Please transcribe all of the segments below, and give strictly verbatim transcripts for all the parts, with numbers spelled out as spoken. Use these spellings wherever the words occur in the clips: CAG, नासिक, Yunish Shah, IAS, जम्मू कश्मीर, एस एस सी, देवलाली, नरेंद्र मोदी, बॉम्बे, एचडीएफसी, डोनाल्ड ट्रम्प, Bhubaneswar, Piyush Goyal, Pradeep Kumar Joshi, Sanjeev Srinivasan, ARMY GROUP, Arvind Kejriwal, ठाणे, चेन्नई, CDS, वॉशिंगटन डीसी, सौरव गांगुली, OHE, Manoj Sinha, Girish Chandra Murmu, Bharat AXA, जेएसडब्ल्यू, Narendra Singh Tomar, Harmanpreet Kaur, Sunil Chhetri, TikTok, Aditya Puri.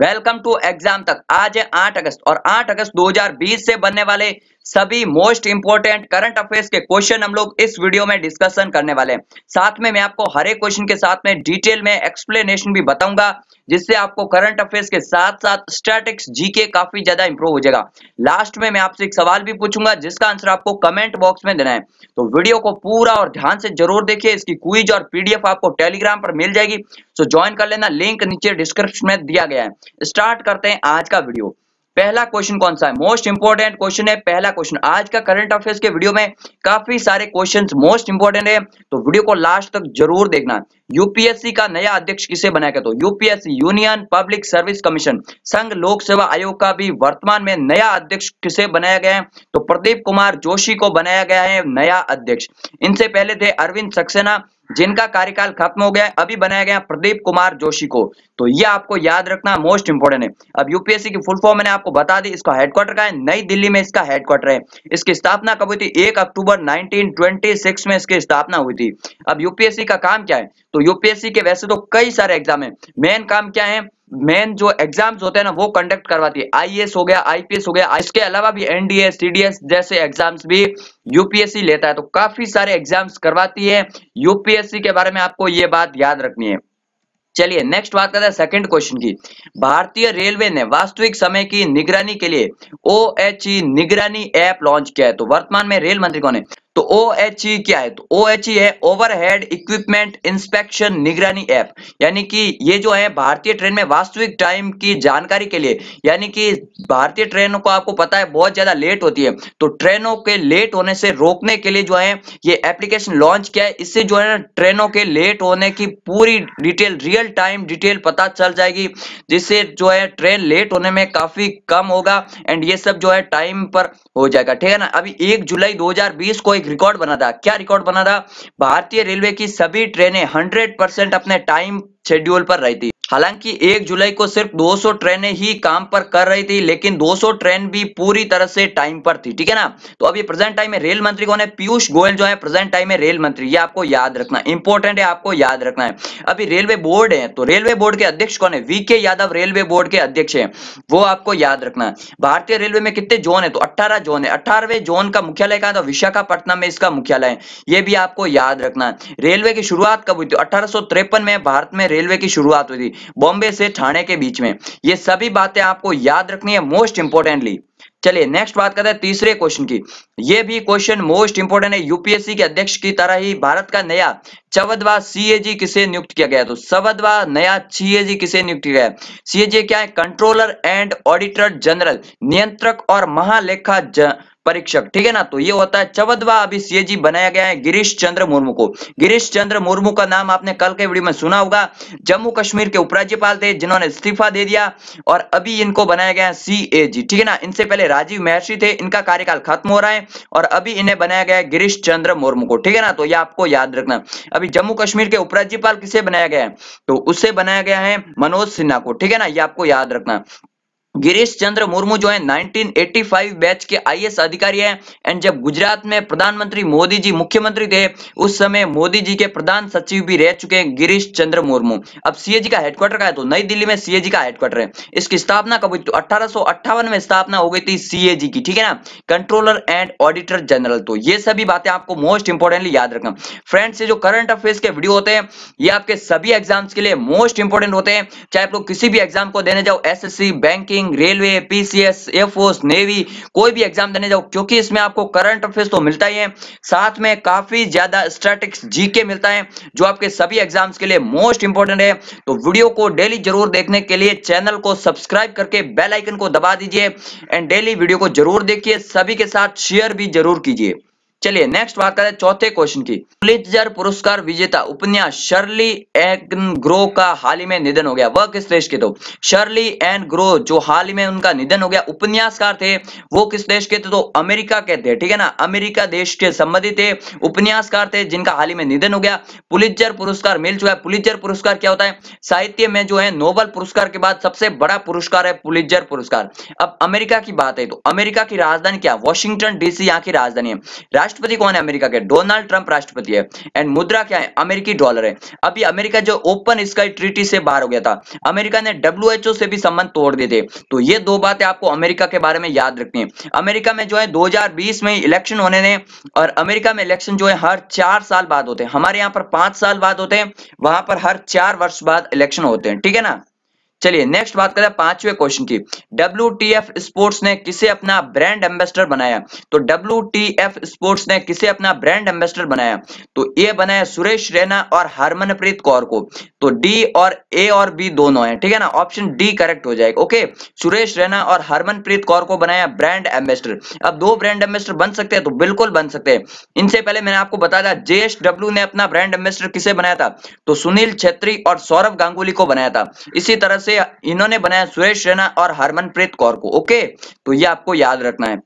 Welcome to exam तक। आज है आठ अगस्त और आठ अगस्त दो हज़ार बीस से बनने वाले सभी मोस्ट इंपोर्टेंट करंट अफेयर्स के क्वेश्चन हम लोग इस वीडियो में डिस्कशन करने वाले हैं। साथ में मैं आपको हर एक क्वेश्चन के साथ में डिटेल में एक्सप्लेनेशन भी बताऊंगा, जिससे आपको करंट अफेयर्स के साथ साथ स्टैटिक्स जीके काफी ज्यादा इंप्रूव हो जाएगा। लास्ट में मैं आपसे एक सवाल भी पूछूंगा जिसका आंसर आपको कमेंट बॉक्स में देना है। तो वीडियो को पूरा और ध्यान से जरूर देखिए। इसकी क्विज और पीडीएफ आपको टेलीग्राम पर मिल जाएगी, सो ज्वाइन कर लेना। लिंक नीचे डिस्क्रिप्शन में दिया गया है। स्टार्ट करते हैं आज का वीडियो। पहला क्वेश्चन कौन सा है? मोस्ट इंपोर्टेंट क्वेश्चन है पहला क्वेश्चन। आज का करंट अफेयर्स के वीडियो में काफी सारे क्वेश्चंस मोस्ट इंपोर्टेंट है, तो वीडियो को लास्ट तक जरूर देखना। यूपीएससी का नया अध्यक्ष किसे बनाया गया? तो UPSC union public service commission संघ लोक सेवा आयोग का भी वर्तमान में नया अध्यक्ष किसे बनाया गया है? तो प्रदीप कुमार जोशी को बनाया गया है नया अध्यक्ष। इनसे पहले थे अरविंद सक्सेना, जिनका कार्यकाल खत्म हो गया है। अभी बनाया गया प्रदीप कुमार जोशी को। तो यह आपको याद रखना मोस्ट इंपोर्टेंट है। अब यूपीएससी की फुल फॉर्म मैंने आपको बता दी। इसका हेडक्वार्टर का है नई दिल्ली में, इसका हेडक्वार्टर है। इसकी स्थापना कब हुई थी? एक अक्टूबर उन्नीस सौ छब्बीस में इसकी स्थापना हुई थी। अब यूपीएससी का काम क्या है? तो यूपीएससी के वैसे तो कई सारे एग्जाम है, मेन काम क्या है? मेन जो एग्जाम्स होते हैं ना वो कंडक्ट करवाती है। आईएएस हो गया, आईपीएस हो गया, इसके अलावा भी एनडीए, सीडीएस जैसे एग्जाम्स भी यूपीएससी लेता है। तो काफी सारे एग्जाम्स करवाती है यूपीएससी। के बारे में आपको ये बात याद रखनी है। चलिए नेक्स्ट बात करते हैं सेकंड क्वेश्चन की। भारतीय रेलवे ने वास्तविक समय की निगरानी के लिए ओएचई निगरानी ऐप लॉन्च किया है। तो वर्तमान में रेल मंत्री कौन है? तो ओएचई क्या है? तो ओएचई है ओवरहेड इक्विपमेंट इंस्पेक्शन निगरानी ऐप। यानी कि ये जो है भारतीय ट्रेन में वास्तविक टाइम की जानकारी के लिए, यानी कि भारतीय ट्रेनों को आपको पता है बहुत ज्यादा लेट होती है, तो ट्रेनों के लेट होने से रोकने के लिए जो है ये एप्लीकेशन लॉन्च किया है। इससे जो है ना ट्रेनों के लेट होने की पूरी डिटेल, रियल टाइम डिटेल पता चल जाएगी, जिससे जो है ट्रेन लेट होने में काफी कम होगा एंड ये सब जो है टाइम पर हो जाएगा। ठीक है ना। अभी एक जुलाई दो हजार बीस को रिकॉर्ड बना था। क्या रिकॉर्ड बना था? भारतीय रेलवे की सभी ट्रेनें सौ परसेंट अपने टाइम शेड्यूल पर रही थी। हालांकि एक जुलाई को सिर्फ दो सौ ट्रेनें ही काम पर कर रही थी, लेकिन दो सौ ट्रेन भी पूरी तरह से टाइम पर थी। ठीक है ना। तो अभी प्रेजेंट टाइम में रेल मंत्री कौन है? पीयूष गोयल जो है प्रेजेंट टाइम में रेल मंत्री। ये आपको याद रखना, इंपॉर्टेंट है, आपको याद रखना है। अभी रेलवे बोर्ड है, तो रेलवे बोर्ड के अध्यक्ष कौन है? वी के यादव रेलवे बोर्ड के अध्यक्ष है, वो आपको याद रखना। भारतीय रेलवे में कितने जोन है? तो अट्ठारह जोन है। अट्ठारहवें जोन का मुख्यालय कहाँ था? विशाखापट्टनम में इसका मुख्यालय है। ये भी आपको याद रखना। रेलवे की शुरुआत कब हुई थी? अठारह सौ तिरपन में भारत में रेलवे की शुरुआत हुई थी, बॉम्बे से ठाणे के बीच में। ये सभी बातें आपको याद रखनी है मोस्ट इंपोर्टेंटली। चलिए नेक्स्ट बात करते हैं तीसरे क्वेश्चन की। यह भी क्वेश्चन मोस्ट इंपोर्टेंट है। यूपीएससी के अध्यक्ष की तरह ही भारत का नया चौदहवां सीएजी किसे नियुक्त किया गया? तो चौदहवां नया सीएजी किसे नियुक्त किया गया? सीएजी क्या है? कंट्रोलर एंड ऑडिटर जनरल, नियंत्रक और महालेखा ज... परीक्षक। ठीक है ना। तो ये होता है चौदहवां। अभी सीएजी बनाया गया है गिरीश चंद्र मुर्मू को। गिरीश चंद्र मुर्मू का नाम आपने कल के वीडियो में सुना होगा। जम्मू कश्मीर के उपराज्यपाल थे, जिन्होंने इस्तीफा दे दिया और अभी इनको बनाया गया है सीएजी। ठीक है ना। इनसे पहले राजीव महर्षि थे, इनका कार्यकाल खत्म हो रहा है और अभी इन्हें बनाया गया है गिरीश चंद्र मुर्मू को। ठीक है ना। तो यह आपको याद रखना। अभी जम्मू कश्मीर के उपराज्यपाल किसे बनाया गया है? तो उसे बनाया गया है मनोज सिन्हा को। ठीक है ना। यह आपको याद रखना। गिरीश चंद्र मुर्मू जो है उन्नीस सौ पचासी बैच के आईएएस अधिकारी हैं एंड जब गुजरात में प्रधानमंत्री मोदी जी मुख्यमंत्री थे, उस समय मोदी जी के प्रधान सचिव भी रह चुके हैं गिरीश चंद्र मुर्मू। अब सीएजी का हेडक्वार्टर कहाँ है? तो नई दिल्ली में सीएजी का हेडक्वार्टर है। इसकी स्थापना कब हुई? तो अठारह सौ अट्ठावन में स्थापना हो गई थी सीएजी की। ठीक है ना। Controller and auditor general. तो ये सभी बातें आपको मोस्ट इंपोर्टेंटली याद रखना। फ्रेंड्स, ये जो करंट अफेयर्स के वीडियो होते हैं ये आपके सभी एग्जाम्स के लिए मोस्ट इंपोर्टेंट होते हैं, चाहे आप लोग किसी भी एग्जाम को देने जाओ, एस एस सी, banking, railway, PCS, air force, navy, कोई भी एग्जाम देने जाओ, क्योंकि इसमें आपको करंट अफेयर्स तो मिलता ही है, साथ में काफी ज्यादा स्टैटिक्स जीके मिलता है, जो आपके सभी एग्जाम्स के लिए मोस्ट इंपोर्टेंट है। तो वीडियो को डेली जरूर देखने के लिए चैनल को सब्सक्राइब करके बेल आइकन को दबा दीजिए एंड डेली वीडियो को जरूर देखिए, सभी के साथ शेयर भी जरूर कीजिए। चलिए नेक्स्ट बात करें चौथे क्वेश्चन की। पुलित्जर पुरस्कार विजेता उपन्यास शर्ली एंग्रो का हाल ही में निधन हो गया। वह किस देश के? तो शर्ली एंग्रो जो हाल ही में उनका निधन हो गया, उपन्यासकार थे, वो किस देश के थे? तो अमेरिका के थे। ठीक है ना। अमेरिका देश के संबंधित थे, उपन्यासकार थे, जिनका हाल ही में निधन हो गया। पुलित्जर पुरस्कार मिल चुका है। पुलित्जर पुरस्कार क्या होता है? साहित्य में जो है नोबेल पुरस्कार के बाद सबसे बड़ा पुरस्कार है पुलित्जर पुरस्कार। अब अमेरिका की बात है, तो अमेरिका की राजधानी क्या? वॉशिंगटन डीसी यहाँ की राजधानी है। राष्ट्रपति कौन है अमेरिका के? डोनाल्ड ट्रंप राष्ट्रपति है। एंड मुद्रा क्या है? अमेरिकी डॉलर है। अभी अमेरिका जो ओपन स्काई ट्रीटी से बाहर हो गया था, अमेरिका ने डब्ल्यूएचओ से भी संबंध तोड़ दिए थे। तो ये दो बातें आपको अमेरिका के बारे में याद रखनी है। अमेरिका में जो है दो हज़ार बीस में इलेक्शन होने हैं और अमेरिका में इलेक्शन जो है हर चार साल बाद होते हैं। हमारे यहाँ पर पांच साल बाद होते हैं, वहां पर हर चार वर्ष बाद इलेक्शन होते हैं, ठीक है ना। चलिए नेक्स्ट बात करें पांचवे क्वेश्चन की। डब्ल्यूटीएफ स्पोर्ट्स ने किसे अपना ब्रांड एम्बेसडर बनाया? तो डब्ल्यूटीएफ स्पोर्ट्स ने किसे अपना ब्रांड एम्बेसडर बनाया? तो ये बनाया सुरेश रैना और हरमनप्रीत कौर को। तो डी और ए और बी दोनों हैं, ठीक है ना। ऑप्शन डी करेक्ट हो जाएगा। ओके, सुरेश रैना और हरमनप्रीत कौर को बनाया ब्रांड एम्बेसडर। अब दो ब्रांड एम्बेसडर बन सकते हैं? तो बिल्कुल बन सकते हैं। इनसे पहले मैंने आपको बताया था जेएसडब्ल्यू ने अपना ब्रांड एम्बेसडर किसे बनाया था? तो सुनील छेत्री और सौरव गांगुली को बनाया था। इसी तरह से इन्होंने बनाया सुरेश रैना और हरमनप्रीत कौर को। ओके, तो ये आपको याद रखना है।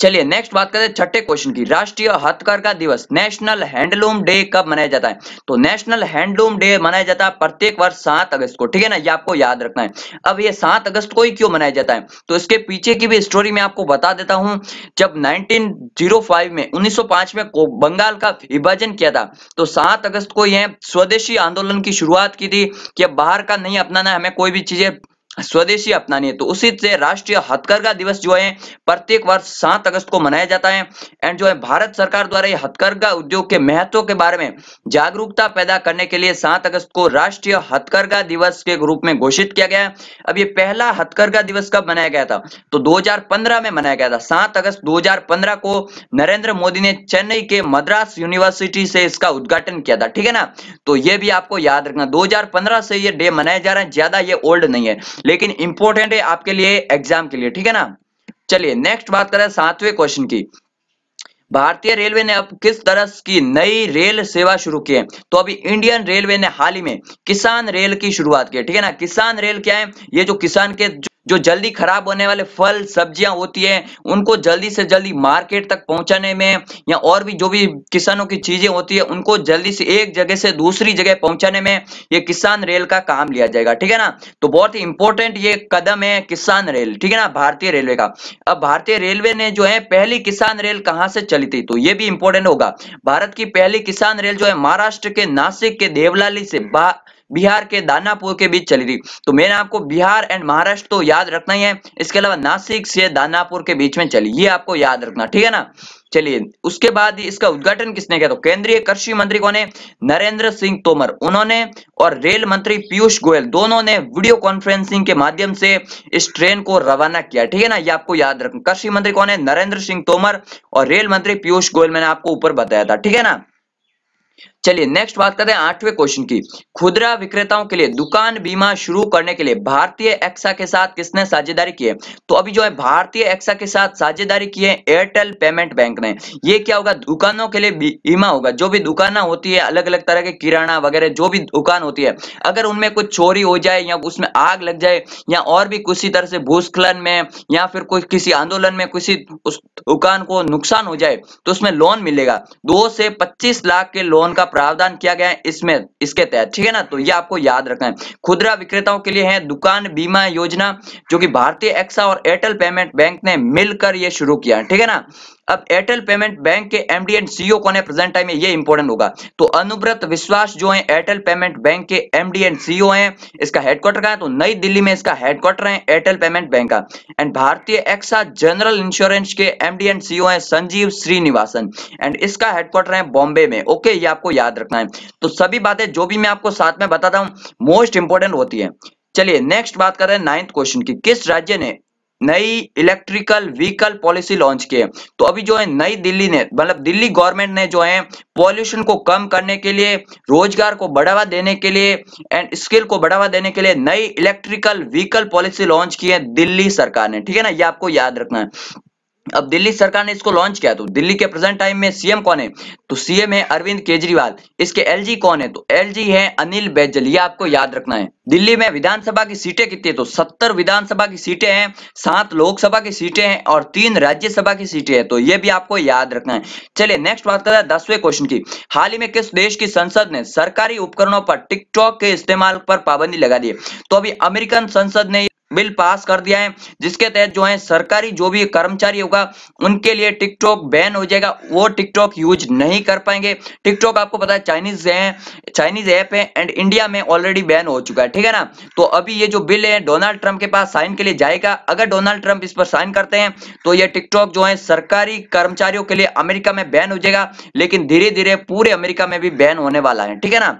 चलिए नेक्स्ट बात करते हैं छठे क्वेश्चन की। राष्ट्रीय हथकरघा दिवस नेशनल हैंडलूम डे कब मनाया जाता है? तो नेशनल हैंडलूम डे मनाया जाता है प्रत्येक वर्ष सात अगस्त को, ठीक है ना। ये आपको याद रखना है। अब ये सात अगस्त को ही क्यों मनाया जाता है, तो इसके पीछे की भी स्टोरी मैं आपको बता देता हूं। जब नाइनटीन ओ फाइव में उन्नीस सौ पांच में बंगाल का विभाजन किया था, तो सात अगस्त को यह स्वदेशी आंदोलन की शुरुआत की थी कि बाहर का नहीं अपनाना है, हमें कोई भी चीजें स्वदेशी अपनानी है। तो उसी से राष्ट्रीय हथकरघा दिवस जो है प्रत्येक वर्ष सात अगस्त को मनाया जाता है। एंड जो है भारत सरकार द्वारा ये हथकरघा उद्योग के महत्व के बारे में जागरूकता पैदा करने के लिए सात अगस्त को राष्ट्रीय हथकरघा दिवस के रूप में घोषित किया गया। अब ये पहला हथकरघा दिवस कब मनाया गया था? तो दो हजार पंद्रह में मनाया गया था। सात अगस्त दो हजार पंद्रह को नरेंद्र मोदी ने चेन्नई के मद्रास यूनिवर्सिटी से इसका उद्घाटन किया था, ठीक है ना। तो ये भी आपको याद रखना, दो हजार पंद्रह से ये डे मनाया जा रहा है। ज्यादा ये ओल्ड नहीं है, लेकिन इंपॉर्टेंट है आपके लिए एग्जाम के लिए, ठीक है ना। चलिए नेक्स्ट बात करें सातवें क्वेश्चन की। भारतीय रेलवे ने अब किस तरह की नई रेल सेवा शुरू की है? तो अभी इंडियन रेलवे ने हाल ही में किसान रेल की शुरुआत की है, ठीक है ना। किसान रेल क्या है? ये जो किसान के जो जल्दी खराब होने वाले फल सब्जियां होती है, उनको जल्दी से जल्दी मार्केट तक पहुंचाने में, या और भी जो भी किसानों की चीजें होती है उनको जल्दी से एक जगह से दूसरी जगह पहुंचाने में ये किसान रेल का काम लिया जाएगा, ठीक है ना। तो बहुत ही इंपॉर्टेंट ये कदम है किसान रेल, ठीक है ना, भारतीय रेलवे का। अब भारतीय रेलवे ने जो है पहली किसान रेल कहाँ से चली थी? तो ये भी इंपॉर्टेंट होगा। भारत की पहली किसान रेल जो है महाराष्ट्र के नासिक के देवलाली से बिहार के दानापुर के बीच चली थी। तो मैंने आपको बिहार एंड महाराष्ट्र तो याद रखना ही है, इसके अलावा नासिक से दानापुर के बीच में चली, ये आपको याद रखना, ठीक है ना। चलिए उसके बाद इसका उद्घाटन किसने किया? तो केंद्रीय कृषि मंत्री कौन है? नरेंद्र सिंह तोमर, उन्होंने और रेल मंत्री पीयूष गोयल दोनों ने वीडियो कॉन्फ्रेंसिंग के माध्यम से इस ट्रेन को रवाना किया, ठीक है ना। ये आपको याद रखना, कृषि मंत्री कौन है? नरेंद्र सिंह तोमर और रेल मंत्री पीयूष गोयल, मैंने आपको ऊपर बताया था, ठीक है ना। चलिए नेक्स्ट बात करते हैं आठवें क्वेश्चन की। खुदरा विक्रेताओं के लिए दुकान बीमा शुरू करने के लिए भारतीय एक्सा के साथ किसने साझेदारी की है? तो अभी जो है भारतीय एक्सा के साथ साझेदारी की है एयरटेल पेमेंट बैंक ने। ये क्या होगा? दुकानों के लिए बीमा होगा। जो भी दुकान होती है, अलग अलग तरह के किराना वगैरह जो भी दुकान होती है, अगर उनमें कुछ चोरी हो जाए या उसमें आग लग जाए या और भी किसी तरह से भूस्खलन में या फिर कोई किसी आंदोलन में किसी उस दुकान को नुकसान हो जाए, तो उसमें लोन मिलेगा। दो से पच्चीस लाख के लोन का प्रावधान किया गया है इसमें, इसके तहत, ठीक है ना। तो ये आपको याद रखना है। खुदरा विक्रेताओं के लिए है दुकान बीमा योजना, जो कि भारतीय एक्सा और एयरटेल पेमेंट बैंक ने मिलकर ये शुरू किया, ठीक है ना। अब एयरटेल पेमेंट बैंक के एमडी एंड सीईओ कौन है प्रेजेंट टाइम में? ये इंपॉर्टेंट होगा। तो अनुब्रत विश्वास जो है एयरटेल पेमेंट बैंक के एमडी एंड सीईओ हैं। इसका हेडक्वार्टर कहाँ है? तो नई दिल्ली में इसका हेडक्वार्टर है एयरटेल पेमेंट बैंक का। एंड भारतीय एक्सा जनरल इंश्योरेंस के एमडी एंड सीईओ है संजीव श्रीनिवासन, एंड इसका हेडक्वार्टर है बॉम्बे में। ओके, ये आपको याद रखना है। तो सभी बातें जो भी मैं आपको साथ में बताता हूँ मोस्ट इंपॉर्टेंट होती है। चलिए नेक्स्ट बात कर रहे हैं नाइन्थ क्वेश्चन की। किस राज्य ने नई इलेक्ट्रिकल व्हीकल पॉलिसी लॉन्च की है? तो अभी जो है नई दिल्ली ने, मतलब दिल्ली गवर्नमेंट ने जो है पॉल्यूशन को कम करने के लिए, रोजगार को बढ़ावा देने के लिए एंड स्किल को बढ़ावा देने के लिए नई इलेक्ट्रिकल व्हीकल पॉलिसी लॉन्च की है दिल्ली सरकार ने, ठीक है ना। ये आपको याद रखना है। अब दिल्ली सरकार ने इसको लॉन्च किया, तो दिल्ली के प्रेजेंट टाइम में सीएम कौन है? तो सीएम है अरविंद केजरीवाल। इसके एलजी कौन है? तो एलजी है अनिल बैजल। ये आपको याद रखना है। दिल्ली में विधानसभा की सीटें कितनी है? तो सत्तर विधानसभा की सीटें हैं, सात लोकसभा की सीटें हैं और तीन राज्यसभा की सीटें हैं। तो ये भी आपको याद रखना है। चलिए नेक्स्ट बात करते हैं दसवें क्वेश्चन की। हाल ही में किस देश की संसद ने सरकारी उपकरणों पर टिकटॉक के इस्तेमाल पर पाबंदी लगा दी? तो अभी अमेरिकन संसद ने बिल पास कर दिया है, जिसके तहत जो है सरकारी जो भी कर्मचारी होगा उनके लिए टिकटॉक बैन हो जाएगा, वो टिकटॉक यूज नहीं कर पाएंगे। टिकटॉक आपको पता है चाइनीज है, चाइनीज ऐप है एंड इंडिया में ऑलरेडी बैन हो चुका है, ठीक है ना। तो अभी ये जो बिल है डोनाल्ड ट्रम्प के पास साइन के लिए जाएगा, अगर डोनाल्ड ट्रम्प इस पर साइन करते हैं तो यह टिकटॉक जो है सरकारी कर्मचारियों के लिए अमेरिका में बैन हो जाएगा, लेकिन धीरे धीरे पूरे अमेरिका में भी बैन होने वाला है, ठीक है ना।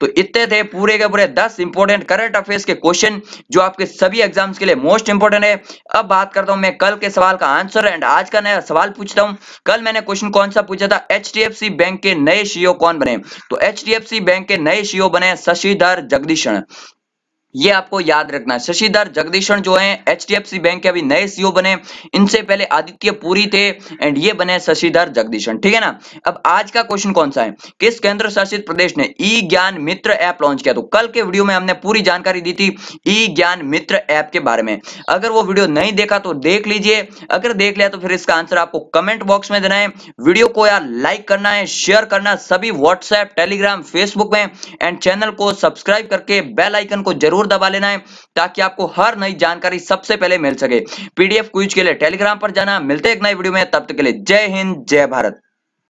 तो इतने थे पूरे के पूरे दस इंपोर्टेंट करंट अफेयर्स के क्वेश्चन जो आपके सभी एग्जाम्स के लिए मोस्ट इंपोर्टेंट है। अब बात करता हूं मैं कल के सवाल का आंसर एंड आज का नया सवाल पूछता हूं। कल मैंने क्वेश्चन कौन सा पूछा था, एचडीएफसी बैंक के नए सीईओ कौन बने, तो एचडीएफसी बैंक के नए सीईओ बने शशिधर जगदीशन, ये आपको याद रखना है। शशिधर जगदीशन जो हैं एचडीएफसी बैंक के अभी नए सीईओ बने, इनसे पहले आदित्य पुरी थे एंड ये बने शशिधर जगदीशन, ठीक है ना। अब आज का क्वेश्चन कौन सा है, किस केंद्र शासित प्रदेश ने ई ज्ञान मित्र ऐप लॉन्च किया। तो कल के वीडियो में हमने पूरी जानकारी दी थी ई ज्ञान मित्र ऐप के बारे में, अगर वो वीडियो नहीं देखा तो देख लीजिए, अगर देख लिया तो फिर इसका आंसर आपको कमेंट बॉक्स में देना है। वीडियो को यार लाइक करना है, शेयर करना है सभी व्हाट्सएप, टेलीग्राम, फेसबुक में एंड चैनल को सब्सक्राइब करके बेल आइकन को जरूर दबा लेना है ताकि आपको हर नई जानकारी सबसे पहले मिल सके। पीडीएफ क्विज के लिए टेलीग्राम पर जाना। मिलते हैं एक नई वीडियो में, तब तक के लिए जय हिंद जय भारत।